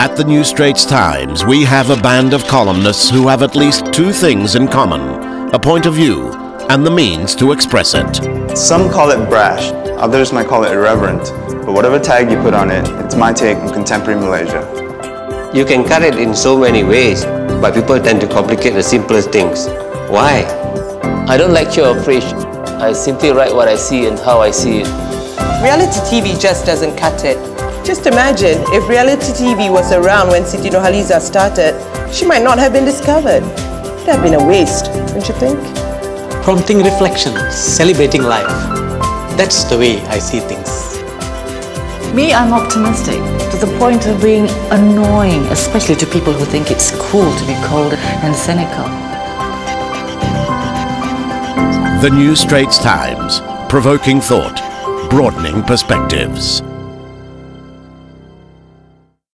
At the New Straits Times, we have a band of columnists who have at least two things in common: a point of view and the means to express it. Some call it brash, others might call it irreverent, but whatever tag you put on it, it's my take on contemporary Malaysia. You can cut it in so many ways, but people tend to complicate the simplest things. Why? I don't lecture or preach. I simply write what I see and how I see it. Reality TV just doesn't cut it. Just imagine if reality TV was around when Siti Nurhaliza started, she might not have been discovered. It would have been a waste, don't you think? Prompting reflection, celebrating life. That's the way I see things. Me, I'm optimistic to the point of being annoying, especially to people who think it's cool to be cold and cynical. The New Straits Times, provoking thought, broadening perspectives.